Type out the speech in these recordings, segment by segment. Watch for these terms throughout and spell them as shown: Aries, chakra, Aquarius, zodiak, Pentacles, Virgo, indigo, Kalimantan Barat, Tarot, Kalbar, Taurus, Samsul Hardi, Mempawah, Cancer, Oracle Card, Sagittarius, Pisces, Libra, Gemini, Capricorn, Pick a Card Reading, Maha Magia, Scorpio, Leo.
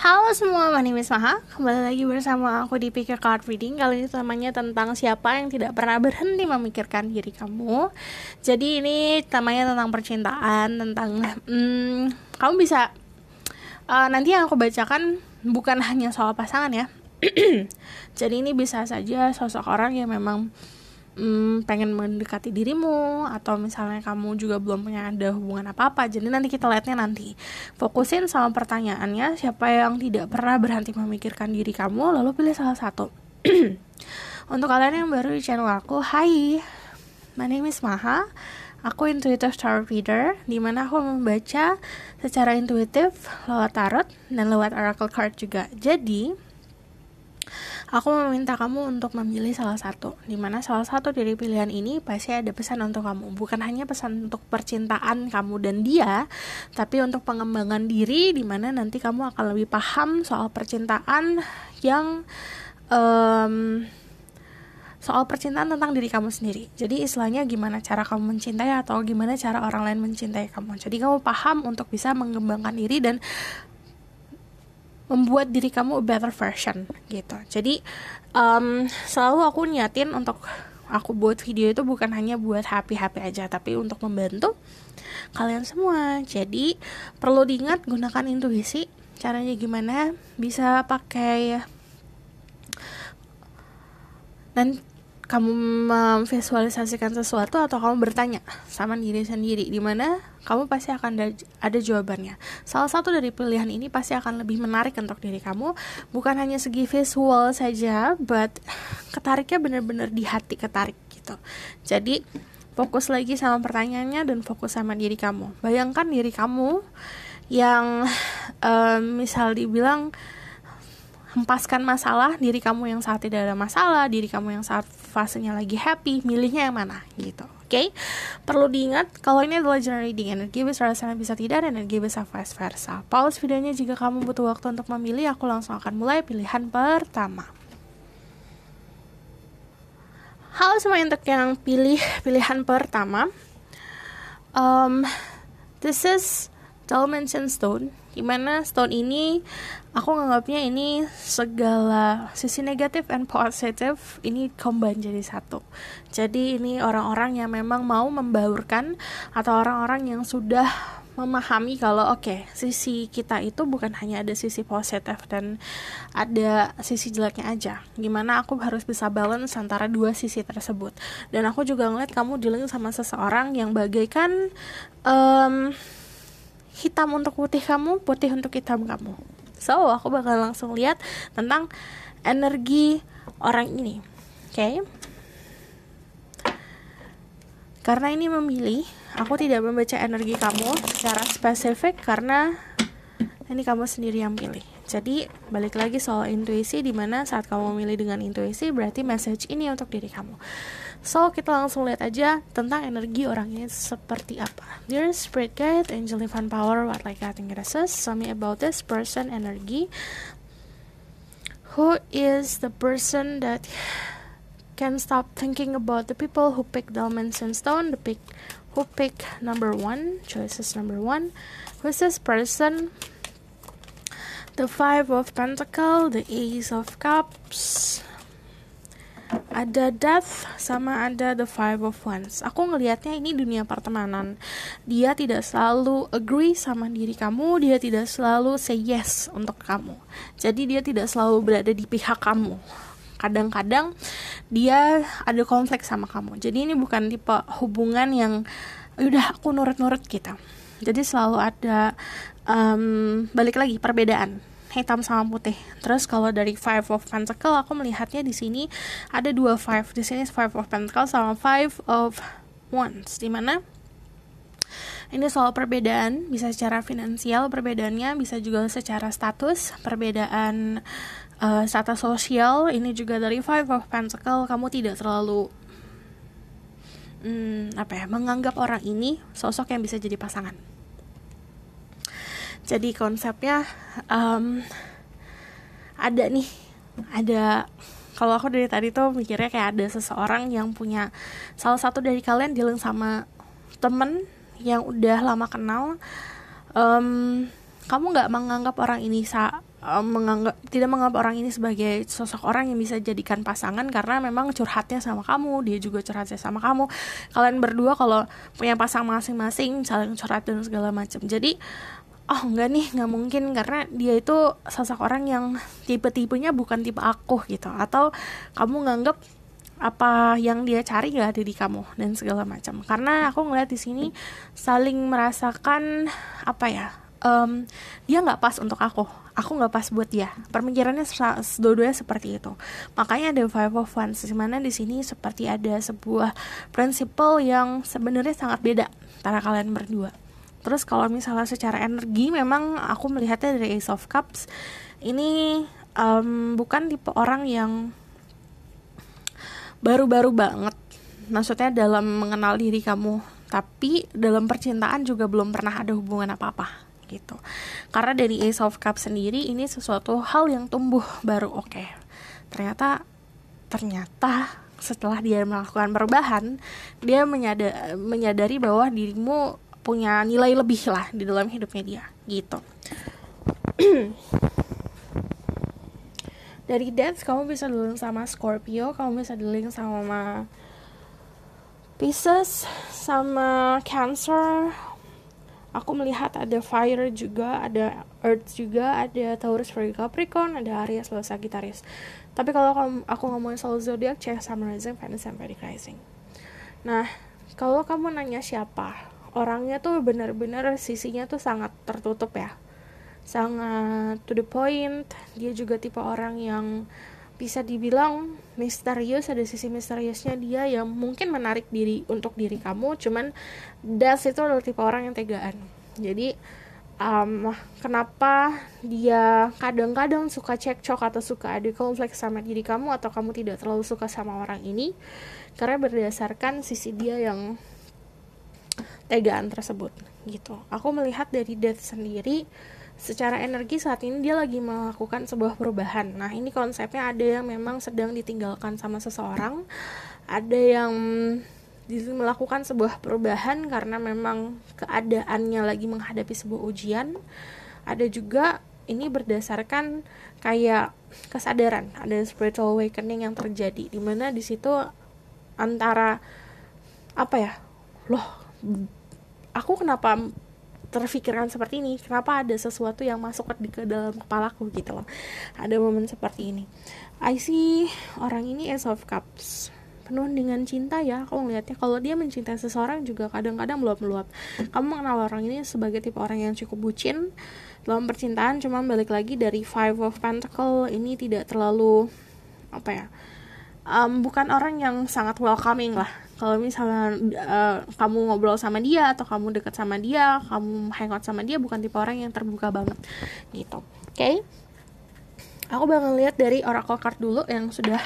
Halo semua, my name is Maha. Kembali lagi bersama aku di Pick a Card Reading. Kali ini temanya tentang siapa yang tidak pernah berhenti memikirkan diri kamu. Jadi ini temanya tentang percintaan, tentang kamu bisa nanti yang aku bacakan bukan hanya soal pasangan ya. Jadi ini bisa saja sosok orang yang memang pengen mendekati dirimu, atau misalnya kamu juga belum punya ada hubungan apa-apa. Jadi nanti kita lihatnya nanti. Fokusin sama pertanyaannya, siapa yang tidak pernah berhenti memikirkan diri kamu, lalu pilih salah satu. Untuk kalian yang baru di channel aku, hai, my name is Maha. Aku intuitive tarot reader, dimana aku membaca secara intuitif lewat tarot dan lewat oracle card juga. Jadi aku meminta kamu untuk memilih salah satu, dimana salah satu dari pilihan ini pasti ada pesan untuk kamu. Bukan hanya pesan untuk percintaan kamu dan dia, tapi untuk pengembangan diri, dimana nanti kamu akan lebih paham soal percintaan yang soal percintaan tentang diri kamu sendiri. Jadi istilahnya gimana cara kamu mencintai, atau gimana cara orang lain mencintai kamu. Jadi kamu paham untuk bisa mengembangkan diri dan membuat diri kamu a better version gitu. Jadi selalu aku niatin untuk aku buat video itu bukan hanya buat happy-happy aja, tapi untuk membantu kalian semua. Jadi perlu diingat, gunakan intuisi. Caranya gimana? Bisa pakai, dan kamu memvisualisasikan sesuatu, atau kamu bertanya sama diri sendiri, dimana kamu pasti akan ada jawabannya. Salah satu dari pilihan ini pasti akan lebih menarik untuk diri kamu. Bukan hanya segi visual saja, but ketariknya benar-benar di hati ketarik gitu. Jadi fokus lagi sama pertanyaannya, dan fokus sama diri kamu. Bayangkan diri kamu yang misal dibilang, hempaskan masalah, diri kamu yang saat tidak ada masalah, diri kamu yang saat fasenya lagi happy, milihnya yang mana gitu. Oke? Perlu diingat kalau ini adalah general reading, energi bisa rasanya bisa tidak, dan energi bisa vice versa. Pause videonya jika kamu butuh waktu untuk memilih. Aku langsung akan mulai pilihan pertama. Halo semua untuk yang pilih pilihan pertama. This is Dimension Stone, dimana stone ini aku nganggapnya ini segala sisi negatif and positif ini combine jadi satu. Jadi ini orang-orang yang memang mau membaurkan, atau orang-orang yang sudah memahami kalau oke, sisi kita itu bukan hanya ada sisi positif dan ada sisi jeleknya aja. Gimana aku harus bisa balance antara dua sisi tersebut. Dan aku juga ngeliat kamu dealing sama seseorang yang bagaikan hitam untuk putih kamu, putih untuk hitam kamu. So, aku bakal langsung lihat tentang energi orang ini. Oke. Karena ini memilih, aku tidak membaca energi kamu secara spesifik, karena ini kamu sendiri yang pilih. Jadi, balik lagi soal intuisi, dimana saat kamu memilih dengan intuisi, berarti message ini untuk diri kamu. So, kita langsung lihat aja tentang energi orangnya seperti apa. Dear Spirit Guide, Angel Divine Power, what like I think it is, tell me about this person energy. Who is the person that can stop thinking about the people who pick Dimension Stone, who pick number one, choices number one. Who is this person? The Five of Pentacles, the Ace of Cups. Ada death sama ada the five of wands. Aku ngelihatnya ini dunia pertemanan. Dia tidak selalu agree sama diri kamu, dia tidak selalu say yes untuk kamu. Jadi dia tidak selalu berada di pihak kamu. Kadang-kadang dia ada konflik sama kamu. Jadi ini bukan tipe hubungan yang udah aku nurut-nurut gitu. Jadi selalu ada balik lagi perbedaan. Hitam sama putih. Terus kalau dari Five of Pentacles, aku melihatnya di sini ada dua five. Di sini Five of Pentacles sama Five of Wands. Dimana ini soal perbedaan, bisa secara finansial perbedaannya, bisa juga secara status, perbedaan status sosial. Ini juga dari Five of Pentacles, kamu tidak terlalu menganggap orang ini sosok yang bisa jadi pasangan. Jadi konsepnya ada kalau aku dari tadi tuh mikirnya kayak ada seseorang yang punya salah satu dari kalian dealing sama temen yang udah lama kenal. Kamu nggak menganggap orang ini tidak menganggap orang ini sebagai sosok orang yang bisa jadikan pasangan, karena memang curhatnya sama kamu, dia juga curhatnya sama kamu. Kalian berdua kalau punya pasang masing-masing saling curhat dan segala macam. Jadi oh enggak nih, enggak mungkin, karena dia itu sosok orang yang tipe-tipenya bukan tipe aku gitu, atau kamu nganggap apa yang dia cari nggak ada di kamu dan segala macam. Karena aku ngeliat di sini saling merasakan apa ya, dia nggak pas untuk aku nggak pas buat dia. Pemikirannya dua-duanya seperti itu. Makanya ada Five of Wands, dimana di sini seperti ada sebuah prinsipal yang sebenarnya sangat beda antara kalian berdua. Terus kalau misalnya secara energi, memang aku melihatnya dari Ace of Cups ini bukan tipe orang yang baru-baru banget, maksudnya dalam mengenal diri kamu, tapi dalam percintaan juga belum pernah ada hubungan apa-apa gitu. Karena dari Ace of Cups sendiri ini sesuatu hal yang tumbuh baru. Oke, ternyata setelah dia melakukan perubahan, dia menyadari bahwa dirimu punya nilai lebih lah di dalam hidupnya dia gitu. Dari Death kamu bisa di-link sama Scorpio, kamu bisa di-link sama Pisces, sama Cancer. Aku melihat ada Fire juga, ada Earth juga, ada Taurus, Virgo, Capricorn, ada Aries, lalu Sagittarius. Tapi kalau aku ngomongin soal zodiak, cek sama Rising, Venus, dan Rising. Nah, kalau kamu nanya siapa, orangnya tuh benar-benar sisinya tuh sangat tertutup ya, sangat to the point. Dia juga tipe orang yang bisa dibilang misterius, ada sisi misteriusnya dia yang mungkin menarik diri untuk diri kamu, cuman Das itu adalah tipe orang yang tegaan. Jadi kenapa dia kadang-kadang suka cekcok atau suka ada konflik sama diri kamu, atau kamu tidak terlalu suka sama orang ini, karena berdasarkan sisi dia yang tegaan tersebut gitu. Aku melihat dari Death sendiri secara energi saat ini dia lagi melakukan sebuah perubahan. Nah, ini konsepnya ada yang memang sedang ditinggalkan sama seseorang, ada yang melakukan sebuah perubahan karena memang keadaannya lagi menghadapi sebuah ujian. Ada juga ini berdasarkan kayak kesadaran, ada spiritual awakening yang terjadi, dimana di situ antara apa ya, loh aku kenapa terfikirkan seperti ini, kenapa ada sesuatu yang masuk ke dalam kepalaku gitu loh. Ada momen seperti ini. I see orang ini Ace of Cups penuh dengan cinta ya. Aku ngeliatnya kalau dia mencintai seseorang juga kadang-kadang meluap-meluap. Kamu mengenal orang ini sebagai tipe orang yang cukup bucin dalam percintaan, cuman balik lagi dari Five of Pentacle ini tidak terlalu apa ya, bukan orang yang sangat welcoming lah. Kalau misalnya kamu ngobrol sama dia atau kamu deket sama dia, kamu hangout sama dia, bukan tipe orang yang terbuka banget gitu. Oke. Aku bakal lihat dari Oracle Card dulu yang sudah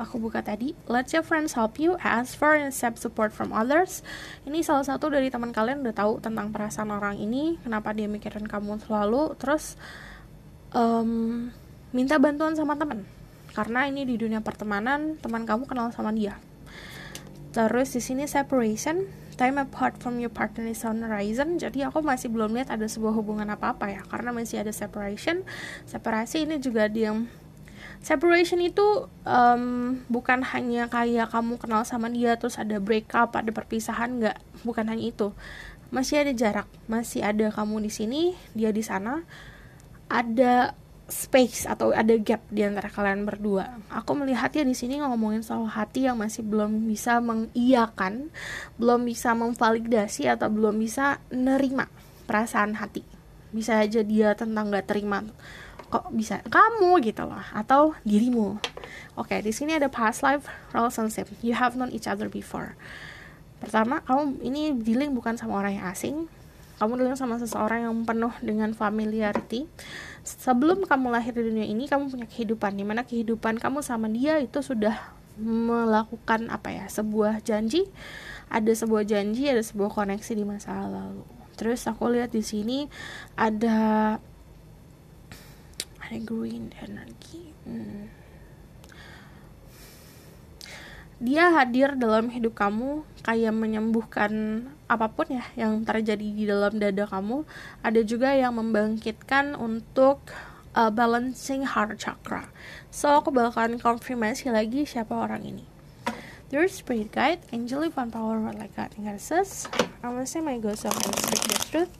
aku buka tadi. Let your friends help you, ask for and accept support from others. Ini salah satu dari teman kalian udah tahu tentang perasaan orang ini, kenapa dia mikirin kamu selalu. Terus minta bantuan sama teman, karena ini di dunia pertemanan teman kamu kenal sama dia. Terus di sini separation, time apart from your partner is on the horizon. Jadi aku masih belum lihat ada sebuah hubungan apa-apa ya, karena masih ada separation. Separasi ini juga dia, separation itu bukan hanya kayak kamu kenal sama dia terus ada break up, ada perpisahan, enggak, bukan hanya itu. Masih ada jarak, masih ada kamu di sini, dia di sana. Ada space atau ada gap di antara kalian berdua. Aku melihatnya di sini ngomongin soal hati yang masih belum bisa mengiyakan, belum bisa memvalidasi atau belum bisa nerima perasaan hati. Bisa aja dia tentang nggak terima kok bisa kamu gitu loh, atau dirimu. Oke, di sini ada past life relationship. You have known each other before. Pertama, kamu ini dealing bukan sama orang yang asing. Kamu dealing sama seseorang yang penuh dengan familiarity. Sebelum kamu lahir di dunia ini, kamu punya kehidupan, dimana kehidupan kamu sama dia itu sudah melakukan apa ya, sebuah janji, ada sebuah koneksi di masa lalu. Terus aku lihat di sini ada green energy. dia hadir dalam hidup kamu kayak menyembuhkan apapun ya yang terjadi di dalam dada kamu. Ada juga yang membangkitkan untuk balancing heart chakra. So, aku bakalan konfirmasi lagi siapa orang ini. Your spirit guide, angel of power, like God and goddesses. I want to say my God, so I can speak the truth.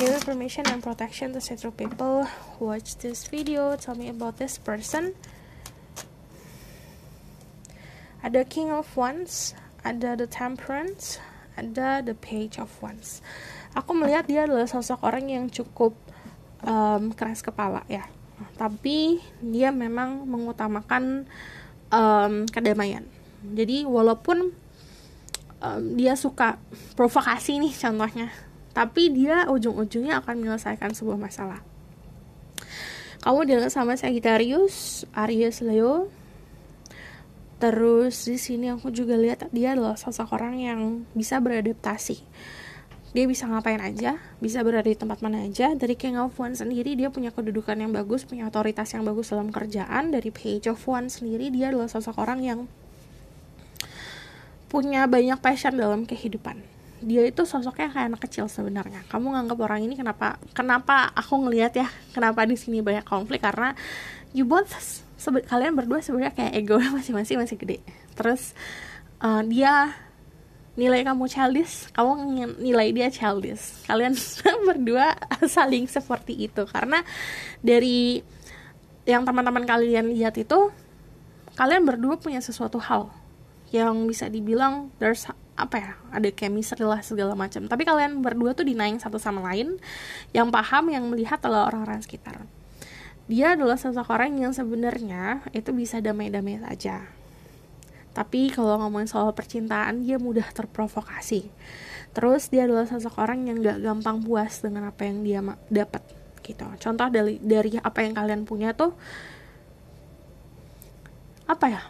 Give information and protection to several people who watch this video. Tell me about this person. Ada King of Wands, ada The Temperance, ada The Page of Wands. Aku melihat dia adalah sosok orang yang cukup keras kepala ya. Tapi dia memang mengutamakan kedamaian. Jadi walaupun dia suka provokasi nih contohnya, tapi dia ujung-ujungnya akan menyelesaikan sebuah masalah. Kamu deal sama Sagittarius, Aries, Leo. Terus di sini aku juga lihat dia adalah sosok orang yang bisa beradaptasi. Dia bisa ngapain aja, bisa berada di tempat mana aja. Dari King of Wands sendiri, dia punya kedudukan yang bagus, punya otoritas yang bagus dalam kerjaan. Dari Page of Wands sendiri, dia adalah sosok orang yang punya banyak passion dalam kehidupan. Dia itu sosoknya kayak anak kecil sebenarnya. Kamu nganggap orang ini kenapa aku ngelihat ya, kenapa di sini banyak konflik, karena you both, kalian berdua sebenarnya kayak ego masing-masing masih gede. Terus dia nilai kamu childish, kamu nilai dia childish. Kalian berdua saling seperti itu, karena dari yang teman-teman kalian lihat itu, kalian berdua punya sesuatu hal yang bisa dibilang there's ada chemistry lah segala macam. Tapi kalian berdua tuh denying satu sama lain. Yang paham, yang melihat adalah orang-orang sekitar. Dia adalah seseorang yang sebenarnya itu bisa damai-damai saja. Tapi kalau ngomongin soal percintaan, dia mudah terprovokasi. Terus dia adalah seseorang yang gak gampang puas dengan apa yang dia dapat gitu. Contoh dari apa yang kalian punya tuh,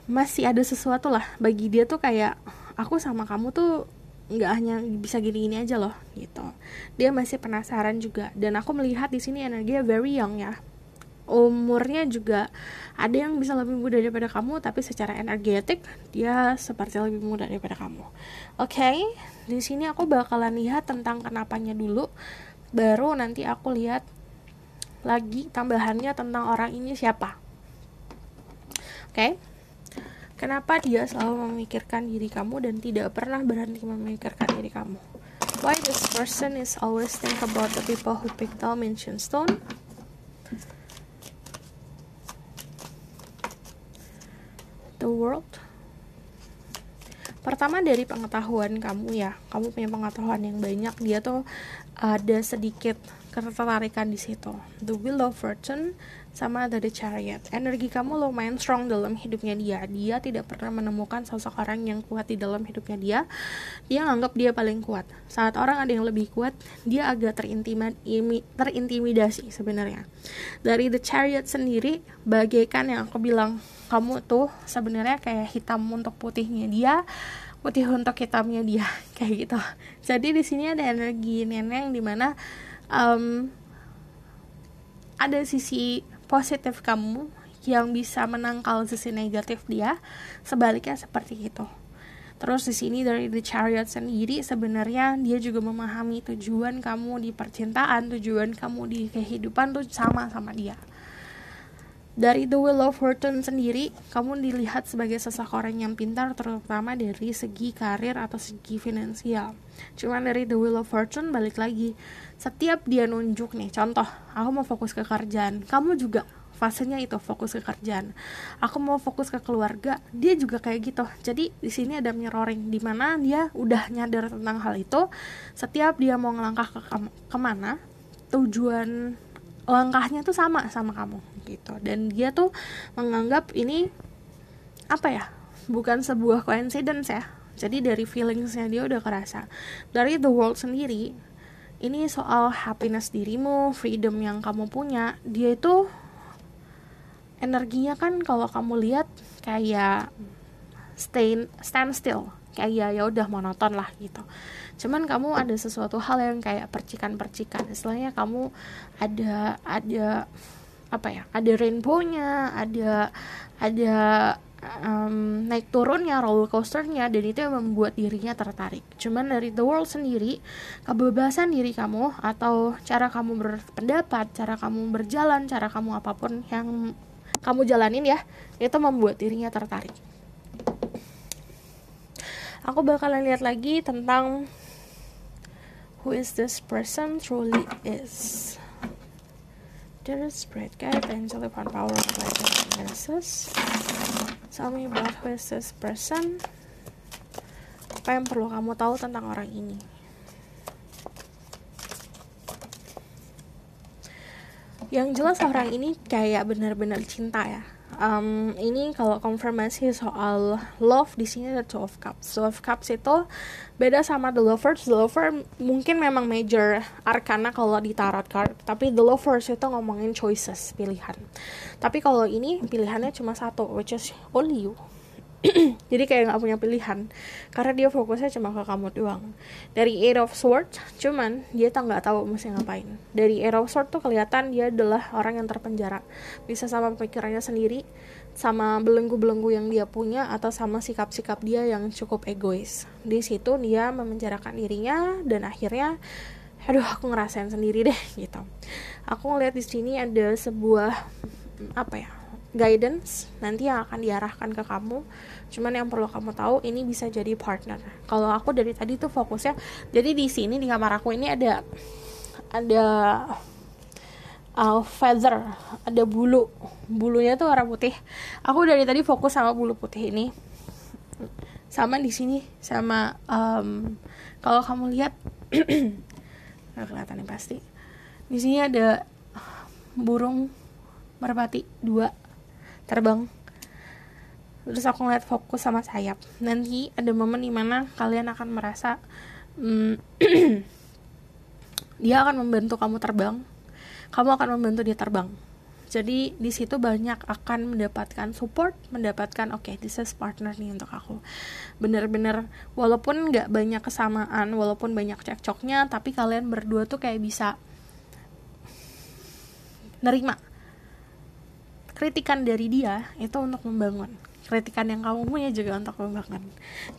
masih ada sesuatu lah. Bagi dia tuh kayak, aku sama kamu tuh nggak hanya bisa gini-gini aja loh gitu. Dia masih penasaran juga. Dan aku melihat di sini energinya very young ya. Umurnya juga ada yang bisa lebih muda daripada kamu, tapi secara energetik dia seperti lebih muda daripada kamu. Oke, di sini aku bakalan lihat tentang kenapanya dulu. Baru nanti aku lihat lagi tambahannya tentang orang ini siapa. Oke. Kenapa dia selalu memikirkan diri kamu dan tidak pernah berhenti memikirkan diri kamu? Why this person is always think about the people who pick the mansion stone? The world. Pertama dari pengetahuan kamu ya. Kamu punya pengetahuan yang banyak, dia tuh ada sedikit ketertarikan di situ. The Wheel of Fortune sama ada The Chariot. Energi kamu lumayan strong dalam hidupnya dia. Dia tidak pernah menemukan sosok orang yang kuat di dalam hidupnya dia. Dia nganggap dia paling kuat. Saat orang ada yang lebih kuat, dia agak terintimidasi sebenarnya. Dari The Chariot sendiri, bagaikan yang aku bilang, kamu tuh sebenarnya kayak hitam untuk putihnya dia, putih untuk hitamnya dia, kayak gitu. Jadi di sini ada energi neneng di mana ada sisi positif kamu yang bisa menangkal sisi negatif dia, sebaliknya seperti itu. Terus di sini dari The Chariot sendiri sebenarnya dia juga memahami tujuan kamu di percintaan, tujuan kamu di kehidupan tuh sama-sama dia. Dari The Wheel of Fortune sendiri, kamu dilihat sebagai seseorang yang pintar, terutama dari segi karir atau segi finansial. Cuman dari The Wheel of Fortune balik lagi, setiap dia nunjuk nih, contoh, aku mau fokus ke kerjaan, kamu juga fasenya itu fokus ke kerjaan. Aku mau fokus ke keluarga, dia juga kayak gitu. Jadi di sini ada mirroring, di mana dia udah nyadar tentang hal itu. Setiap dia mau ngelangkah kemana, tujuan langkahnya tuh sama kamu gitu. Dan dia tuh menganggap ini bukan sebuah coincidence ya. Jadi dari feelingsnya dia udah kerasa. Dari The World sendiri, ini soal happiness dirimu, freedom yang kamu punya. Dia itu energinya kan kalau kamu lihat kayak standstill, kayak ya udah monoton lah gitu. Cuman kamu ada sesuatu hal yang kayak percikan-percikan. Istilahnya kamu ada rainbow-nya, ada naik turunnya, roller coasternya, dan itu yang membuat dirinya tertarik. Cuman dari The World sendiri, kebebasan diri kamu atau cara kamu berpendapat, cara kamu berjalan, cara kamu apapun yang kamu jalanin ya, itu membuat dirinya tertarik. Aku bakalan lihat lagi tentang who is this person truly is. There is spread guide, angelic power of light and genesis. Tell me about who is this person. Apa yang perlu kamu tahu tentang orang ini? Yang jelas orang ini kayak benar-benar cinta ya. Ini kalau konfirmasi soal love, di sini ada Two of Cups. Two of Cups itu beda sama The Lovers. The Lovers mungkin memang major arcana kalau di tarot card, tapi The Lovers itu ngomongin choices, pilihan. Tapi kalau ini pilihannya cuma satu, which is only you. Jadi kayak gak punya pilihan, karena dia fokusnya cuma ke kamu doang. Dari Eight of Swords, cuman dia gak tahu mesti ngapain. Dari Eight of Swords tuh kelihatan dia adalah orang yang terpenjara, bisa sama pikirannya sendiri, sama belenggu-belenggu yang dia punya, atau sama sikap-sikap dia yang cukup egois. Di situ dia memenjarakan dirinya, dan akhirnya aduh aku ngerasain sendiri deh gitu. Aku ngeliat di sini ada sebuah apa ya, guidance nanti yang akan diarahkan ke kamu. Cuman yang perlu kamu tahu, ini bisa jadi partner. Kalau aku dari tadi tuh fokusnya, jadi di sini di kamar aku ini ada feather, ada bulu. Bulunya tuh warna putih. Aku dari tadi fokus sama bulu putih ini. Sama di sini sama kalau kamu lihat nggak kelihatan nih pasti. Di sini ada burung merpati 2 terbang. Terus aku ngeliat fokus sama sayap. Nanti ada momen dimana kalian akan merasa dia akan membantu kamu terbang, kamu akan membantu dia terbang. Jadi di situ banyak akan mendapatkan support, mendapatkan okay, this is partner nih untuk aku. Bener-bener walaupun gak banyak kesamaan, walaupun banyak cekcoknya, tapi kalian berdua tuh kayak bisa nerima kritikan dari dia, itu untuk membangun. Kritikan yang kamu punya juga untuk membangun.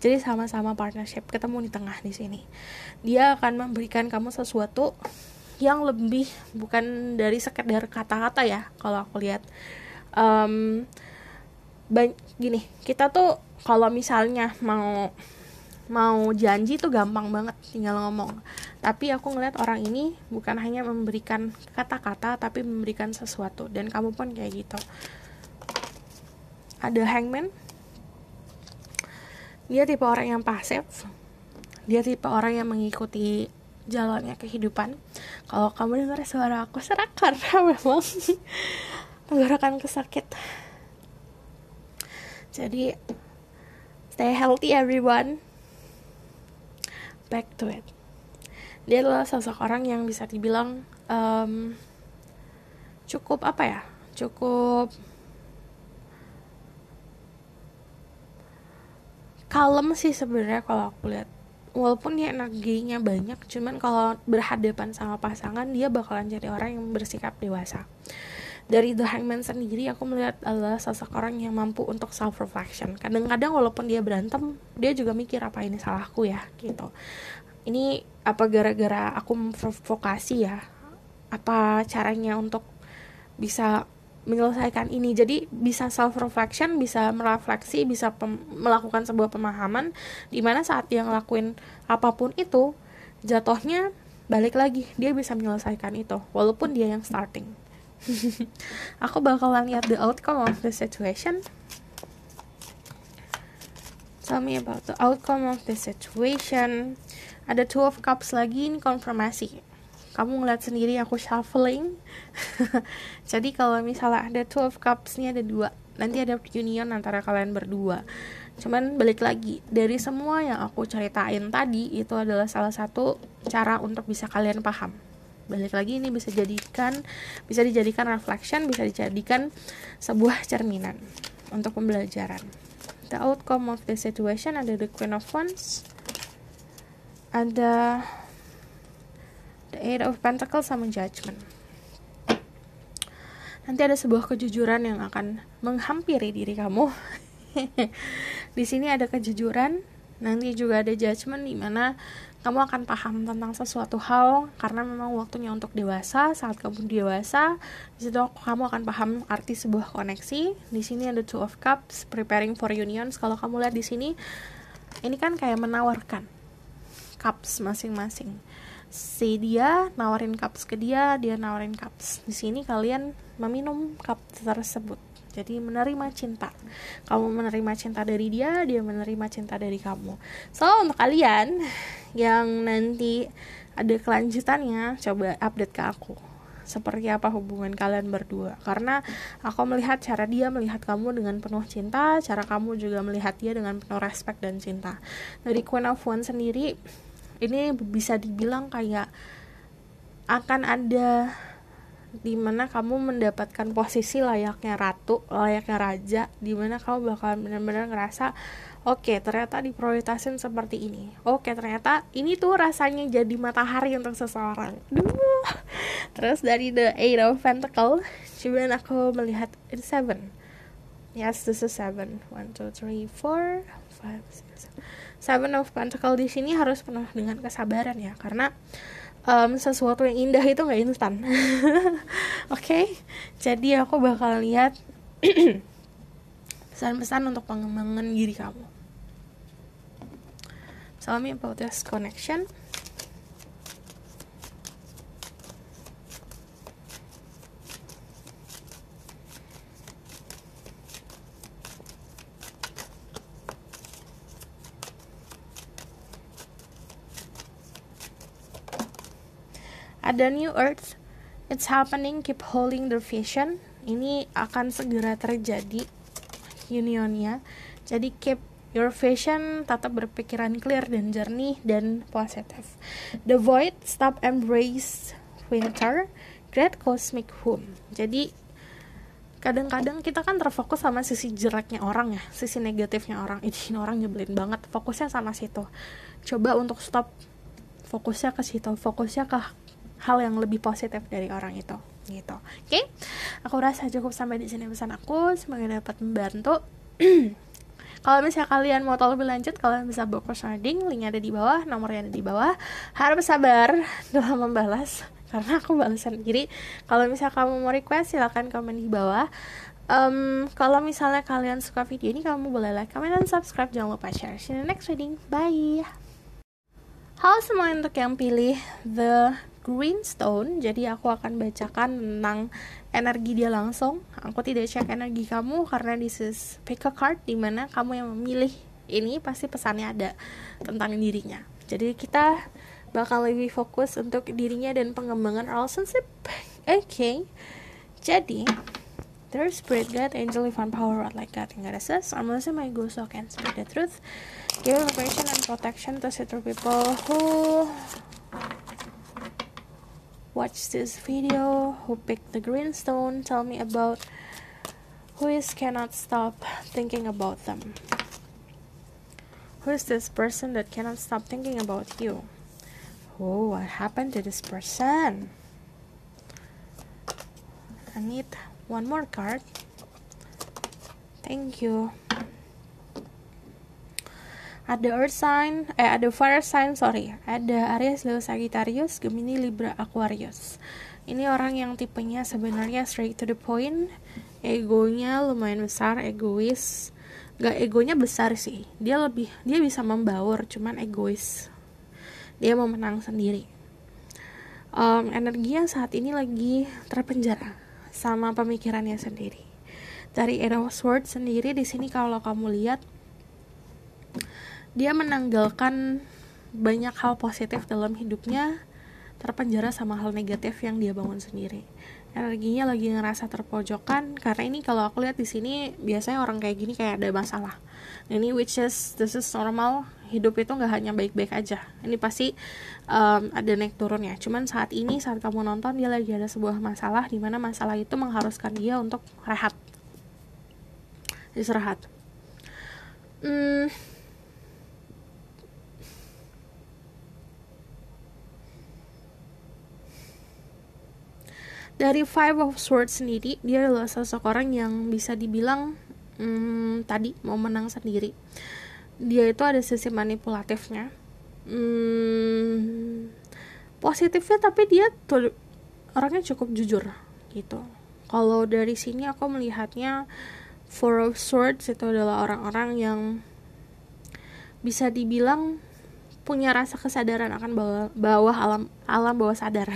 Jadi sama-sama partnership, ketemu di tengah di sini. Dia akan memberikan kamu sesuatu yang lebih bukan dari sekedar kata-kata ya. Kalau aku lihat gini, kita tuh kalau misalnya mau janji tuh gampang banget, tinggal ngomong. Tapi aku ngeliat orang ini bukan hanya memberikan kata-kata, tapi memberikan sesuatu. Dan kamu pun kayak gitu. Ada Hangman. Dia tipe orang yang pasif. Dia tipe orang yang mengikuti jalannya kehidupan. Kalau kamu dengar suara aku serak karena memang tenggorokanku sakit. Jadi stay healthy everyone. Back to it. Dia adalah sosok orang yang bisa dibilang cukup apa ya, cukup kalem sih sebenarnya kalau aku lihat. Walaupun dia energinya banyak, cuman kalau berhadapan sama pasangan dia bakalan jadi orang yang bersikap dewasa. Dari The Hangman sendiri aku melihat adalah sosok orang yang mampu untuk self-reflection. Kadang-kadang walaupun dia berantem, dia juga mikir apa ini salahku ya gitu. Ini apa gara-gara aku memvokasi ya, apa caranya untuk bisa menyelesaikan ini. Jadi bisa self-reflection, bisa merefleksi, bisa melakukan sebuah pemahaman dimana saat dia ngelakuin apapun itu, jatuhnya balik lagi, dia bisa menyelesaikan itu walaupun dia yang starting. Aku bakalan lihat the outcome of the situation. Tell me about the outcome of the situation. Ada Two of Cups lagi, ini konfirmasi. Kamu ngeliat sendiri aku shuffling. Jadi kalau misalnya ada Two of Cups ini ada 2, nanti ada reunion antara kalian berdua. Cuman balik lagi, dari semua yang aku ceritain tadi, itu adalah salah satu cara untuk bisa kalian paham. Balik lagi, ini bisa dijadikan reflection, bisa dijadikan sebuah cerminan untuk pembelajaran. The outcome of the situation, ada the Queen of Wands, ada the Eight of Pentacles sama Judgment. Nanti ada sebuah kejujuran yang akan menghampiri diri kamu. Di sini ada kejujuran, nanti juga ada judgment, dimana kamu akan paham tentang sesuatu hal karena memang waktunya untuk dewasa. Saat kamu dewasa, di situ kamu akan paham arti sebuah koneksi. Di sini ada Two of Cups, preparing for unions. Kalau kamu lihat di sini, ini kan kayak menawarkan cups masing-masing. Si dia nawarin cups ke dia, dia nawarin cups. Di sini kalian meminum cup tersebut. Jadi menerima cinta. Kamu menerima cinta dari dia, dia menerima cinta dari kamu. So, untuk kalian yang nanti ada kelanjutannya, coba update ke aku. Seperti apa hubungan kalian berdua? Karena aku melihat cara dia melihat kamu dengan penuh cinta, cara kamu juga melihat dia dengan penuh respect dan cinta. Dari Queen of Wands sendiri, ini bisa dibilang kayak akan ada dimana kamu mendapatkan posisi layaknya ratu, layaknya raja, dimana kamu bakal benar-benar ngerasa oke, ternyata diprioritasin seperti ini. Oke, ternyata ini tuh rasanya jadi matahari untuk seseorang. Duh. Terus dari the Eight of Pentacles, cuman aku melihat in seven. Yes, this is seven. 1, 2, 3, 4, 5, 6. Seven of Pentacles di sini harus penuh dengan kesabaran ya, karena sesuatu yang indah itu nggak instan. Oke, jadi aku bakal lihat pesan-pesan untuk pengembangan diri kamu. Tell me about this connection. Ada New Earth, it's happening, keep holding the vision. Ini akan segera terjadi unionnya. Jadi keep your vision, tetap berpikiran clear dan jernih dan positif. The Void, stop embrace winter, great cosmic home. Jadi kadang-kadang kita kan terfokus sama sisi jeleknya orang ya, sisi negatifnya orang. Ini orang nyebelin banget, fokusnya sama situ. Coba untuk stop fokusnya ke situ, fokusnya ke hal yang lebih positif dari orang itu gitu. Oke. Aku rasa cukup sampai di sini pesan aku, semoga dapat membantu. Kalau misalnya kalian mau tahu lebih lanjut, kalian bisa book reading, linknya ada di bawah, nomornya ada di bawah. Harap sabar dalam membalas karena aku balas sendiri. Kalau misalnya kamu mau request, silakan komen di bawah. Kalau misalnya kalian suka video ini, kamu boleh like, comment, dan subscribe. Jangan lupa share. See you next reading. Bye. Halo semua, untuk yang pilih the Greenstone, jadi aku akan bacakan tentang energi dia langsung. Aku tidak cek energi kamu karena this is pick a card, dimana kamu yang memilih ini pasti pesannya ada tentang dirinya. Jadi kita bakal lebih fokus untuk dirinya dan pengembangan relationship. Oke. Jadi there's spirit guide, angel, divine power, rod like God and goddesses. I'm losing my goals so I can speak the truth. Give information and protection to certain people who watch this video, who picked the greenstone. Tell me about who is cannot stop thinking about them. Who is this person that cannot stop thinking about you? Oh, what happened to this person? I need one more card. Thank you. Ada earth sign, ada fire sign, sorry. Ada Aries, Leo, Sagittarius, Gemini, Libra, Aquarius. Ini orang yang tipenya sebenarnya straight to the point. Egonya lumayan besar, egois. Gak egonya besar sih. Dia bisa membaur, cuman egois. Dia mau menang sendiri. Energinya saat ini lagi terpenjara sama pemikirannya sendiri. Dari Eight of Swords sendiri di sini kalau kamu lihat, dia menanggalkan banyak hal positif dalam hidupnya, terpenjara sama hal negatif yang dia bangun sendiri. Energinya lagi ngerasa terpojokan, karena ini kalau aku lihat di sini biasanya orang kayak gini kayak ada masalah. Ini which is this is normal, hidup itu nggak hanya baik-baik aja. Ini pasti ada naik turunnya. Cuman saat ini saat kamu nonton dia lagi ada sebuah masalah, di mana masalah itu mengharuskan dia untuk rehat, istirahat. Dari Five of Swords sendiri, dia adalah sosok orang yang bisa dibilang tadi mau menang sendiri. Dia itu ada sisi manipulatifnya, positifnya, tapi dia tuh orangnya cukup jujur gitu. Kalau dari sini aku melihatnya Four of Swords itu adalah orang-orang yang bisa dibilang punya rasa kesadaran akan bawah alam bawah sadar.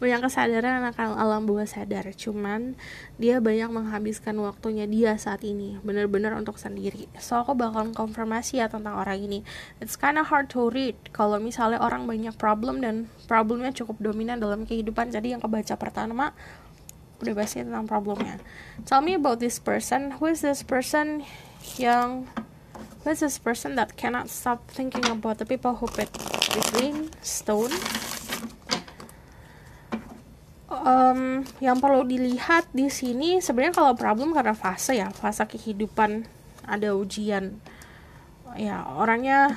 Punya kesadaran akan alam bawah sadar, cuman dia banyak menghabiskan waktunya dia saat ini benar-benar untuk sendiri. So aku bakal konfirmasi ya tentang orang ini. It's kinda hard to read kalau misalnya orang banyak problem dan problemnya cukup dominan dalam kehidupan. Jadi yang kebaca pertama udah pasti tentang problemnya. Tell me about this person. Who is this person yang This is person that cannot stop thinking about the people who put the green stone. Yang perlu dilihat di sini sebenarnya kalau problem karena fase ya, fase kehidupan ada ujian. Ya, orangnya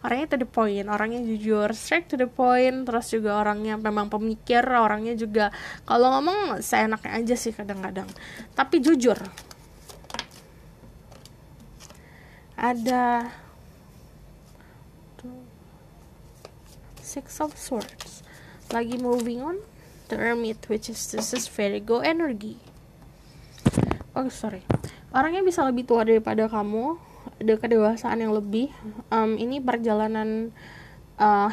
orangnya to the point, orangnya jujur, straight to the point, terus juga orangnya memang pemikir, orangnya juga kalau ngomong seenaknya aja sih kadang-kadang. Tapi jujur. Ada Six of Swords, lagi moving on the Hermit, which is this is Virgo energy. Orangnya bisa lebih tua daripada kamu, ada kedewasaan yang lebih. Ini perjalanan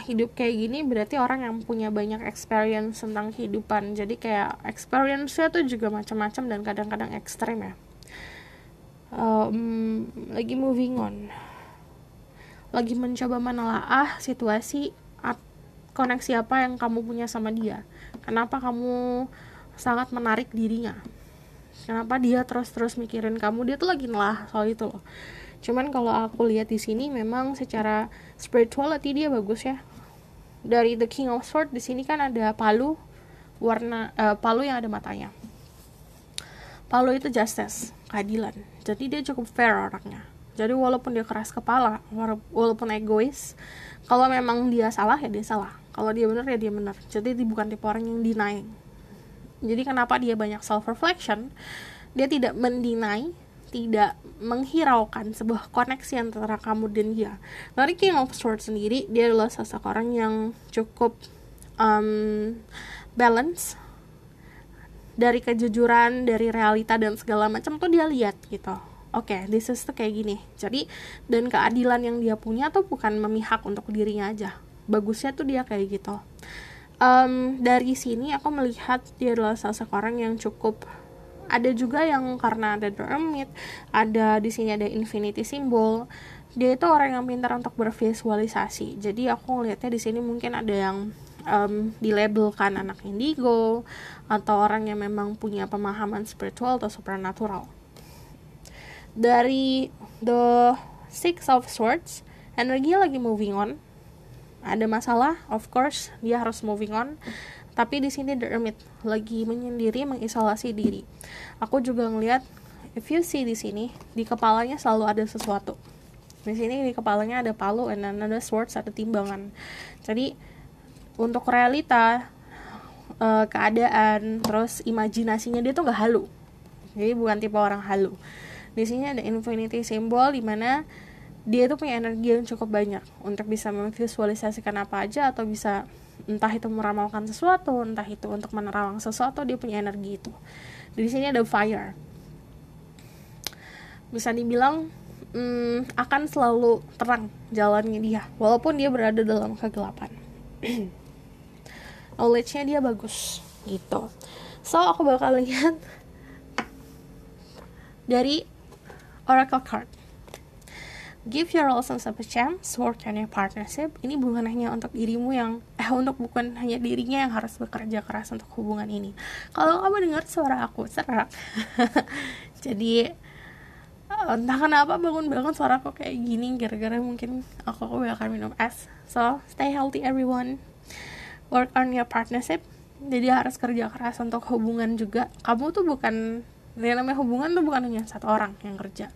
hidup kayak gini berarti orang yang punya banyak experience tentang kehidupan. Jadi kayak experience-nya tuh juga macam-macam dan kadang-kadang ekstrem ya. Lagi moving on, lagi mencoba menelaah situasi, koneksi apa yang kamu punya sama dia, kenapa kamu sangat menarik dirinya, kenapa dia terus mikirin kamu. Dia tuh lagi nelah soal itu loh. Cuman kalau aku lihat di sini memang secara spirituality dia bagus ya. Dari the King of Swords di sini kan ada palu warna palu yang ada matanya. Palu itu justice, keadilan. Jadi dia cukup fair orangnya. Jadi walaupun dia keras kepala, walaupun egois, kalau memang dia salah ya dia salah, kalau dia benar ya dia benar. Jadi dia bukan tipe orang yang denying. Jadi kenapa dia banyak self reflection? Dia tidak mendinai, tidak menghiraukan sebuah koneksi antara kamu dan dia. Dari King of Swords sendiri, dia adalah seseorang yang cukup balance. Dari kejujuran, dari realita dan segala macam tuh dia lihat gitu. Oke, this is tuh kayak gini. Jadi dan keadilan yang dia punya tuh bukan memihak untuk dirinya aja. Bagusnya tuh dia kayak gitu. Dari sini aku melihat dia adalah seseorang yang cukup. Ada juga yang karena ada The Hermit, ada di sini ada infinity symbol. Dia itu orang yang pintar untuk bervisualisasi. Jadi aku ngelihatnya di sini mungkin ada yang dilabelkan anak indigo atau orang yang memang punya pemahaman spiritual atau supernatural. Dari the Six of Swords, energi lagi moving on. Ada masalah, of course dia harus moving on. Tapi di sini the Hermit lagi menyendiri, mengisolasi diri. Aku juga ngelihat, if you see di sini di kepalanya selalu ada sesuatu. Di sini di kepalanya ada palu and another swords, ada timbangan. Jadi untuk realita, keadaan, terus imajinasinya dia tuh nggak halu. Jadi bukan tipe orang halu. Di sini ada infinity symbol, di mana dia tuh punya energi yang cukup banyak untuk bisa memvisualisasikan apa aja, atau bisa entah itu meramalkan sesuatu, entah itu untuk menerawang sesuatu, dia punya energi itu. Di sini ada fire. Bisa dibilang akan selalu terang jalannya dia, walaupun dia berada dalam kegelapan. Knowledge-nya dia bagus gitu. So aku bakal lihat dari Oracle Card. Give your relationship a chance, work on your partnership. Ini bukan hanya untuk dirimu yang bukan hanya dirinya yang harus bekerja keras untuk hubungan ini. Kalau kamu dengar suara aku serak jadi entah kenapa bangun suara aku kayak gini, gara-gara mungkin aku bakal minum es. So stay healthy everyone, work on your partnership. Jadi harus kerja keras untuk hubungan juga. Kamu tuh bukan, yang namanya hubungan tuh bukan hanya satu orang yang kerja,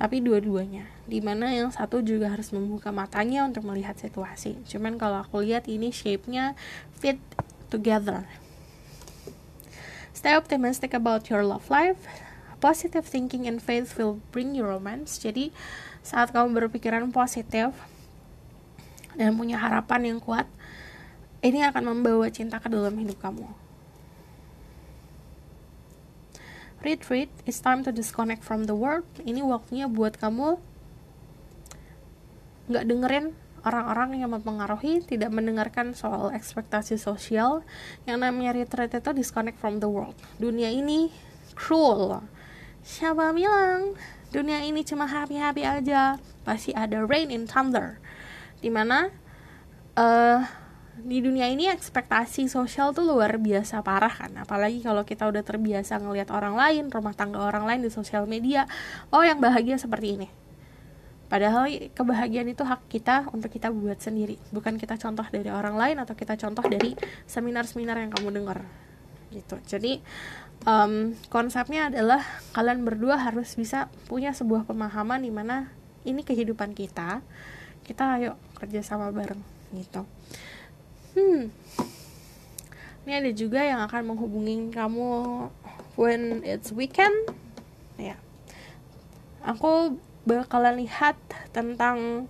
tapi dua-duanya, dimana yang satu juga harus membuka matanya untuk melihat situasi. Cuman kalau aku lihat ini shape-nya fit together. Stay optimistic about your love life. Positive thinking and faith will bring you romance. Jadi saat kamu berpikiran positif dan punya harapan yang kuat, ini akan membawa cinta ke dalam hidup kamu. Retreat, it's time to disconnect from the world. Ini waktunya buat kamu gak dengerin orang-orang yang mempengaruhi, tidak mendengarkan soal ekspektasi sosial. Yang namanya retreat itu disconnect from the world. Dunia ini cruel. Siapa bilang dunia ini cuma happy-happy aja? Pasti ada rain and thunder, dimana di dunia ini ekspektasi sosial tuh luar biasa parah kan. Apalagi kalau kita udah terbiasa ngelihat orang lain, rumah tangga orang lain di sosial media, oh yang bahagia seperti ini. Padahal kebahagiaan itu hak kita untuk kita buat sendiri, bukan kita contoh dari orang lain atau kita contoh dari seminar-seminar yang kamu dengar gitu. Jadi konsepnya adalah kalian berdua harus bisa punya sebuah pemahaman di mana ini kehidupan kita, ayo kerja sama bareng gitu. Ini ada juga yang akan menghubungi kamu when it's weekend ya. Aku bakalan lihat tentang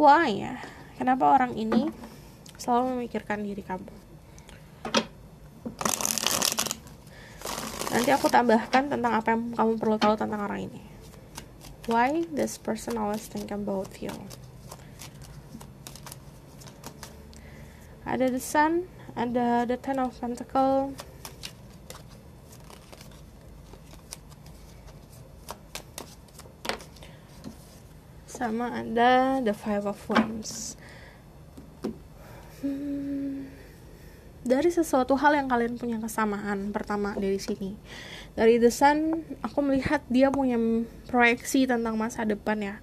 why ya, kenapa orang ini selalu memikirkan diri kamu. Nanti aku tambahkan tentang apa yang kamu perlu tahu tentang orang ini. Why this person always think about you. Ada the Sun, ada the Ten of Pentacles, sama ada the Five of Wands. Dari sesuatu hal yang kalian punya kesamaan, pertama dari sini, dari the Sun, aku melihat dia punya proyeksi tentang masa depan ya,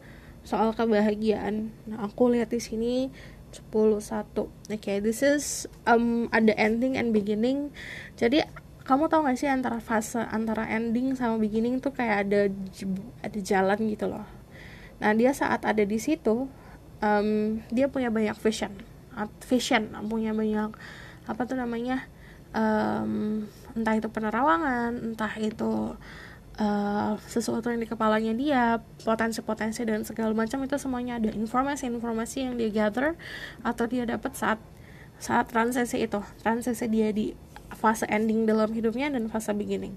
soal kebahagiaan. Nah, aku lihat di sini 10-1. Okay, this is ada ending and beginning. Jadi kamu tahu nggak sih antara fase, antara ending sama beginning tuh kayak ada jalan gitu loh. Nah dia saat ada di situ, dia punya banyak vision, punya banyak entah itu penerawangan, entah itu sesuatu yang di kepalanya dia, potensi-potensi dan segala macam itu semuanya ada, informasi-informasi yang dia gather atau dia dapat saat transisi dia di fase ending dalam hidupnya dan fase beginning.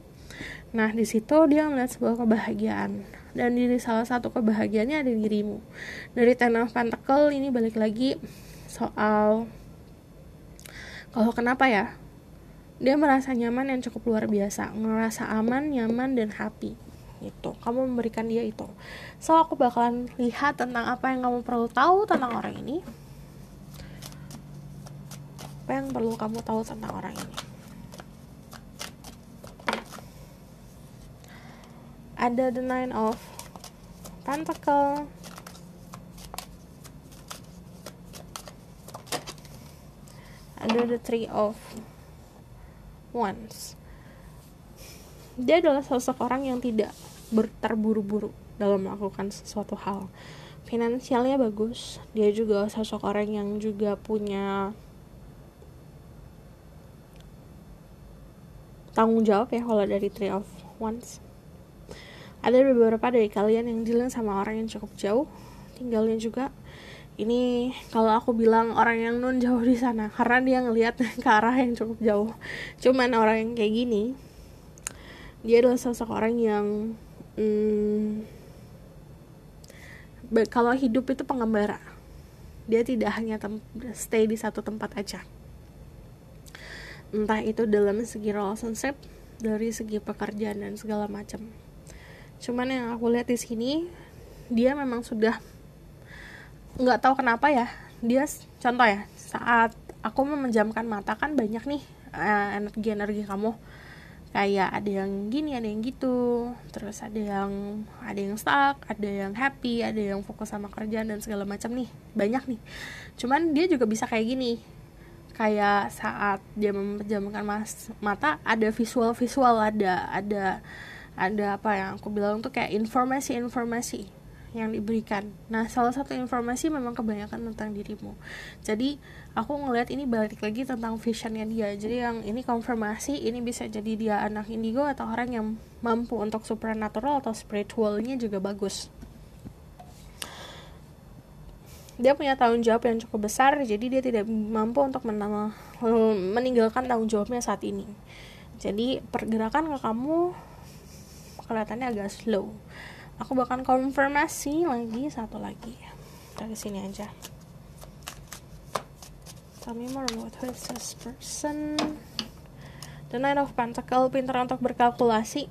Nah di situ dia melihat sebuah kebahagiaan, dan dari salah satu kebahagiaannya ada dirimu. Dari Ten of Pentacles ini balik lagi soal kalau kenapa ya dia merasa nyaman yang cukup luar biasa, ngerasa aman, nyaman, dan happy gitu. Kamu memberikan dia itu. So aku bakalan lihat tentang apa yang kamu perlu tahu tentang orang ini, apa yang perlu kamu tahu tentang orang ini. Ada the Nine of Pentacles, ada the Three of Once. Dia adalah sosok orang yang tidak terburu-buru dalam melakukan sesuatu hal. Finansialnya bagus. Dia juga sosok orang yang juga punya tanggung jawab ya, kalau dari Three of Wands. Ada beberapa dari kalian yang dealing sama orang yang cukup jauh tinggalnya juga. Ini kalau aku bilang orang yang non jauh di sana, karena dia ngelihat ke arah yang cukup jauh. Cuman orang yang kayak gini, dia adalah sosok orang yang kalau hidup itu pengembara. Dia tidak hanya stay di satu tempat aja. Entah itu dalam segi relationship, dari segi pekerjaan dan segala macam. Cuman yang aku lihat di sini, dia memang sudah nggak tahu kenapa ya, dia contoh ya, saat aku memejamkan mata kan banyak nih energi kamu, kayak ada yang gini, ada yang gitu, terus ada yang stuck, ada yang happy, ada yang fokus sama kerjaan dan segala macam nih, banyak nih. Cuman dia juga bisa kayak gini, kayak saat dia memejamkan mata ada visual, ada apa yang aku bilang tuh kayak informasi yang diberikan. Nah, salah satu informasi memang kebanyakan tentang dirimu. Jadi aku ngelihat ini balik lagi tentang visionnya dia. Jadi yang ini konfirmasi, ini bisa jadi dia anak indigo atau orang yang mampu untuk supernatural atau spiritualnya juga bagus. Dia punya tanggung jawab yang cukup besar, jadi dia tidak mampu untuk meninggalkan tanggung jawabnya saat ini. Jadi pergerakan ke kamu kelihatannya agak slow. Aku bahkan konfirmasi lagi satu lagi dari sini aja. Tell me more about who is this person. The Nine of Pentacles, pintar untuk berkalkulasi.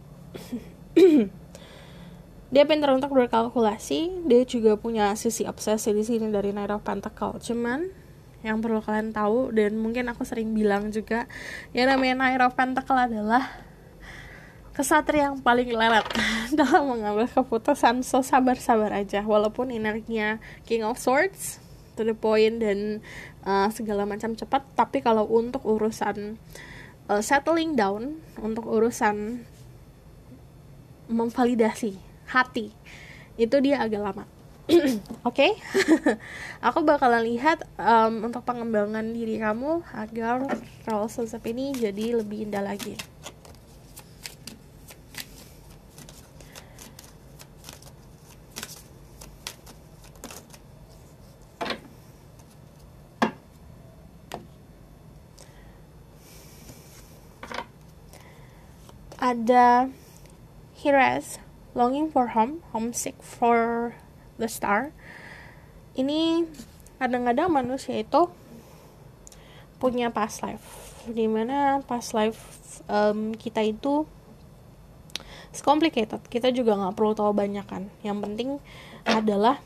Dia pintar untuk berkalkulasi, dia juga punya sisi obsesi di sini dari Nine of Pentacle. Cuman yang perlu kalian tahu, dan mungkin aku sering bilang juga, yang namanya Nine of Pentacle adalah kesatria yang paling lelet dalam mengambil keputusan. So sabar-sabar aja, walaupun energinya King of Swords to the point dan segala macam cepat, tapi kalau untuk urusan settling down, untuk urusan memvalidasi hati, itu dia agak lama. Oke? Aku bakalan lihat untuk pengembangan diri kamu agar roll sesep ini jadi lebih indah lagi. Ada Hieres, longing for home, homesick for the star. Ini kadang-kadang manusia itu punya past life, dimana past life kita itu it's complicated. Kita juga gak perlu tahu banyak kan. Yang penting adalah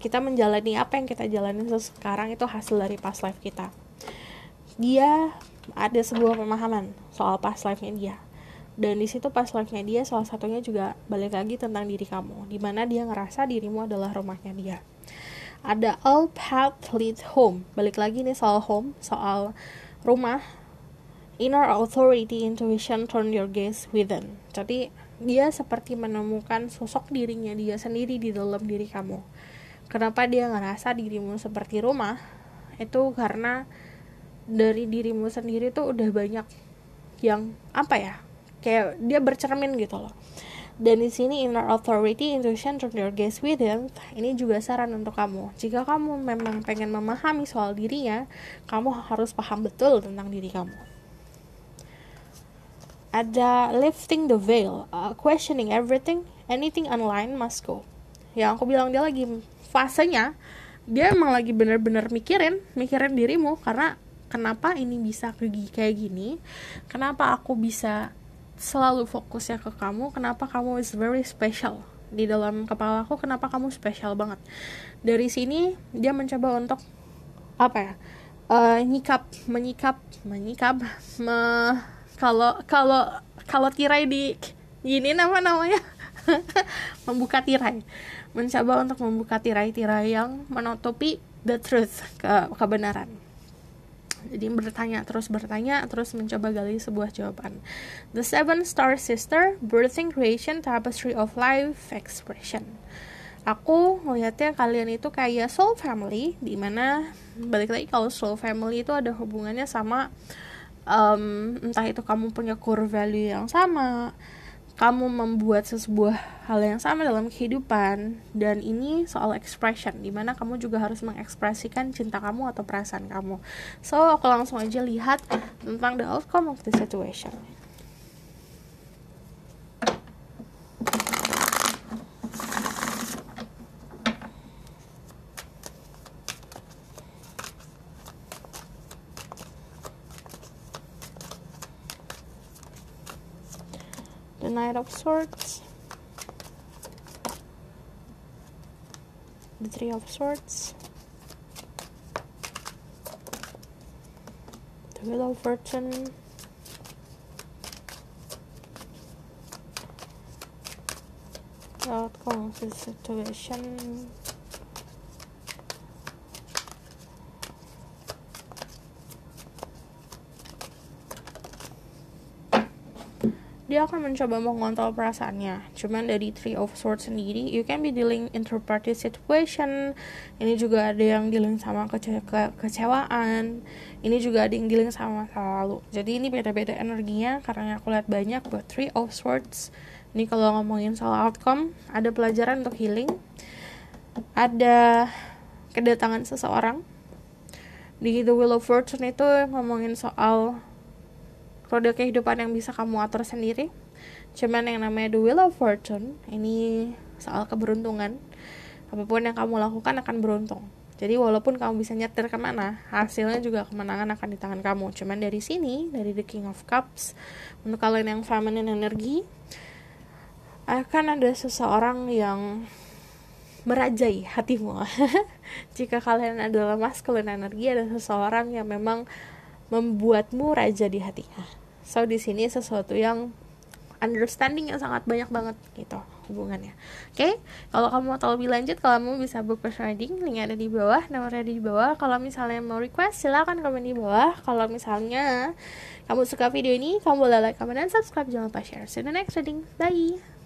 kita menjalani apa yang kita jalani sekarang, itu hasil dari past life kita. Dia ada sebuah pemahaman soal past life-nya dia, dan di situ past life-nya dia salah satunya juga balik lagi tentang diri kamu, di mana dia ngerasa dirimu adalah rumahnya dia. Ada all path lead home, balik lagi nih soal home, soal rumah. Inner authority, intuition, turn your gaze within. Jadi dia seperti menemukan sosok dirinya dia sendiri di dalam diri kamu. Kenapa dia ngerasa dirimu seperti rumah? Itu karena dari dirimu sendiri tuh udah banyak yang kayak dia bercermin gitu loh. Dan di sini inner authority, intuition, turn your gaze within. Ini juga saran untuk kamu. Jika kamu memang pengen memahami soal dirinya, kamu harus paham betul tentang diri kamu. Ada lifting the veil, questioning everything, anything online must go. Yang aku bilang dia lagi fasenya, dia emang lagi bener-bener mikirin dirimu, karena kenapa ini bisa kayak gini? Kenapa aku bisa selalu fokusnya ke kamu, kenapa kamu is very special di dalam kepala aku, kenapa kamu spesial banget. Dari sini dia mencoba untuk kalau tirai di gini namanya membuka tirai, mencoba untuk membuka tirai-tirai yang menutupi the truth, kebenaran. Jadi bertanya terus mencoba gali sebuah jawaban. The Seven Star Sister, birthing, creation, tapestry of life, expression. Aku melihatnya kalian itu kayak soul family, dimana balik lagi kalau soul family itu ada hubungannya sama entah itu kamu punya core value yang sama, kamu membuat sebuah hal yang sama dalam kehidupan. Dan ini soal expression, dimana kamu juga harus mengekspresikan cinta kamu atau perasaan kamu. So aku langsung aja lihat tentang the outcome of the situation. The Knight of Swords, the Three of Swords, the Wheel of Fortune, the outcome of the situation, dia akan mencoba mengontrol perasaannya. Cuman dari Three of Swords sendiri, you can be dealing introverted situation. Ini juga ada yang dealing sama kecewaan. Ini juga ada yang dealing sama masa lalu. Jadi ini beda-beda energinya, karena aku lihat banyak buat Three of Swords. Ini kalau ngomongin soal outcome, ada pelajaran untuk healing, ada kedatangan seseorang. Di The Wheel of Fortune itu ngomongin soal roda kehidupan yang bisa kamu atur sendiri. Cuman yang namanya The Wheel of Fortune, ini soal keberuntungan. Apapun yang kamu lakukan akan beruntung. Jadi walaupun kamu bisa nyetir kemana, hasilnya juga kemenangan akan di tangan kamu. Cuman dari sini, dari The King of Cups, untuk kalian yang feminine energy, akan ada seseorang yang merajai hatimu. Jika kalian adalah masculine energy, ada seseorang yang memang membuatmu raja di hatinya. So di sini sesuatu yang understanding yang sangat banyak banget gitu hubungannya. Oke, kalau kamu mau tahu lebih lanjut, kamu bisa book personal reading, link ada di bawah, nomornya ada di bawah. Kalau misalnya mau request, silakan komen di bawah. Kalau misalnya kamu suka video ini, kamu boleh like, comment, dan subscribe. Jangan lupa share. See you in the next reading. Bye.